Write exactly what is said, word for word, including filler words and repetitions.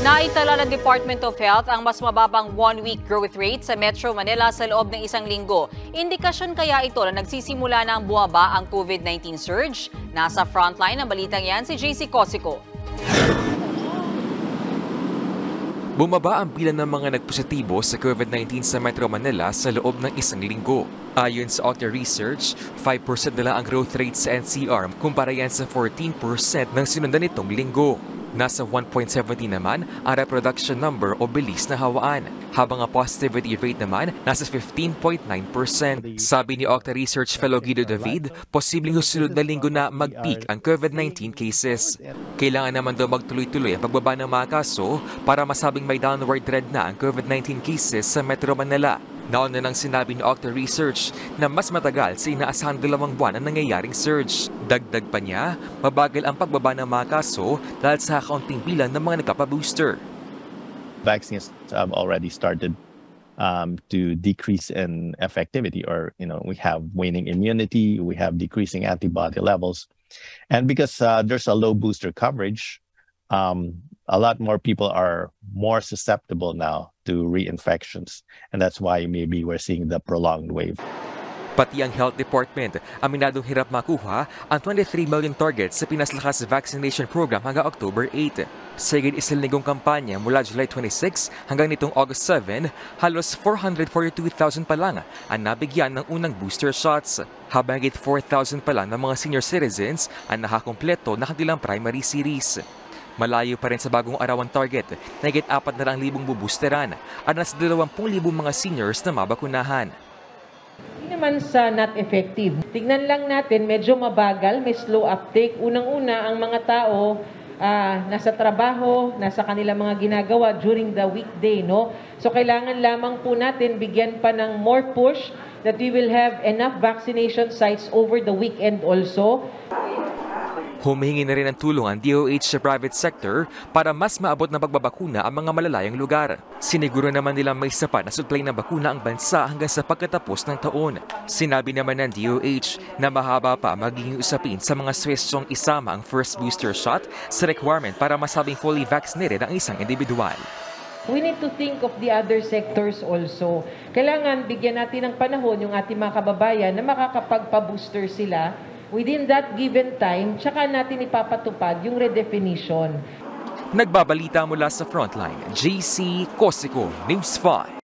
Naitala ng Department of Health ang mas mababang one-week growth rate sa Metro Manila sa loob ng isang linggo. Indikasyon kaya ito na nagsisimula na ang buwaba ang COVID nineteen surge? Nasa frontline ng balitang yan si J C Cosico. Bumaba ang bilang ng mga nagpositibo sa COVID nineteen sa Metro Manila sa loob ng isang linggo. Ayon sa Octa Research, five percent na lang ang growth rate sa N C R kumpara yan sa fourteen percent ng sinundan nitong linggo. Nasa one point one seven naman ang reproduction number o bilis na hawaan, habang ang positivity rate naman nasa fifteen point nine percent. Sabi ni Octa Research Fellow Guido David, posibleng susunod na linggo na mag-peak ang COVID nineteen cases. Kailangan naman daw magtuloy-tuloy ang pagbaba ng mga kaso para masabing may downward trend na ang COVID nineteen cases sa Metro Manila. Nauna nang sinabi ni Octa Research na mas matagal sa inaasahang dalawang buwan ang nangyayaring surge. Dagdag pa niya, mabagal ang pagbaba ng mga kaso dahil sa kaunting bilang ng mga nagpapabooster. Vaccines have already started um, to decrease in effectivity, or you know, we have waning immunity, we have decreasing antibody levels. And because uh, there's a low booster coverage, um, a lot more people are more susceptible now to reinfections, and that's why maybe we're seeing the prolonged wave. Pati ang Health Department, aminadong hirap makuha ang twenty-three million targets sa pinaslakas vaccination program hanggang October eighth. Sa higit isang linggong kampanya mula July twenty-sixth hanggang nitong August seventh, halos four hundred forty-two thousand pa lang ang nabigyan ng unang booster shots, habang higit four thousand pa lang ng mga senior citizens ang nakakumpleto na kanilang primary series. Malayo pa rin sa bagong arawan target na higit apat na libong bubusteran at nasa dalawampu libo mga seniors na mabakunahan. Hindi naman sa not effective. Tignan lang natin, medyo mabagal, may slow uptake. Unang-una, ang mga tao uh, nasa trabaho, nasa kanilang mga ginagawa during the weekday, no? So kailangan lamang po natin bigyan pa ng more push that we will have enough vaccination sites over the weekend also. Humihingi na rin ng tulong ang D O H sa private sector para mas maabot na pagbabakuna ang mga malalayang lugar. Siniguro naman nilang may sapat na supply ng bakuna ang bansa hanggang sa pagkatapos ng taon. Sinabi naman ng D O H na mahaba pa magiging usapin sa mga swestyong isama ang first booster shot sa requirement para masabing fully vaccinated ang isang individual. We need to think of the other sectors also. Kailangan bigyan natin ng panahon yung ating mga kababayan na makakapagpa-booster sila. Within that given time, tsaka natin ipapatupad yung redefinition. Nagbabalita mula sa frontline, J C Cosico, News five.